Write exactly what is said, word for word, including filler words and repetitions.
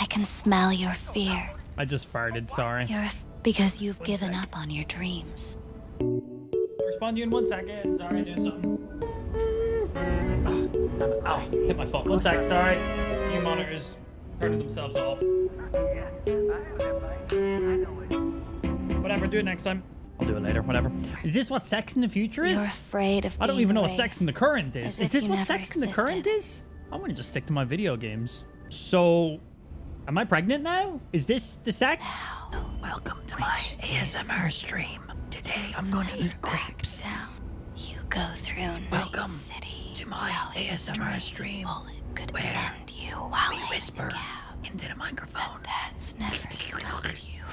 I can smell your fear. I just farted, sorry. You're f because you've one given sec. up on your dreams. I'll respond to you in one second. Sorry, doing something. Oh, ow, hit my phone. One sec, sorry. Your monitor's turning themselves off. Whatever, do it next time. I'll do it later, whatever. Is this what sex in the future is? You're afraid of I don't even know what sex in the current is. Is this what sex existed. in the current is? I'm gonna just stick to my video games. So, am I pregnant now? Is this the sex? Now, Welcome to my A S M R stream. Today, I'm gonna eat grapes. Down. You go through Welcome City. to my A S M R stream, could where you while we whisper into the microphone. But that's never stopped you.